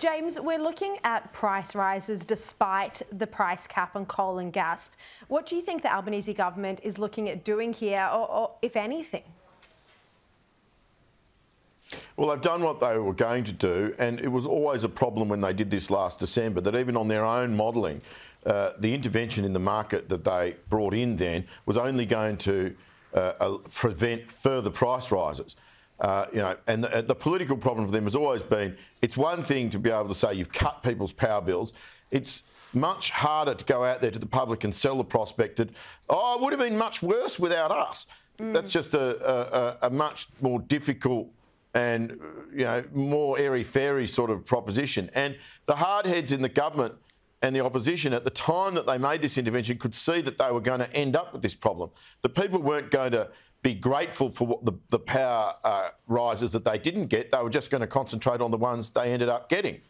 James, we're looking at price rises despite the price cap on coal and gas. What do you think the Albanese government is looking at doing here, or if anything? Well, they've done what they were going to do, and it was always a problem when they did this last December, that even on their own modelling, the intervention in the market that they brought in then was only going to prevent further price rises. And the political problem for them has always been, it's one thing to be able to say you've cut people's power bills. It's much harder to go out there to the public and sell the prospect that, oh, it would have been much worse without us. Mm. That's just a much more difficult and, you know, more airy-fairy sort of proposition. And the hard heads in the government and the opposition at the time that they made this intervention could see that they were going to end up with this problem. The people weren't going to be grateful for what the power rises that they didn't get. They were just going to concentrate on the ones they ended up getting.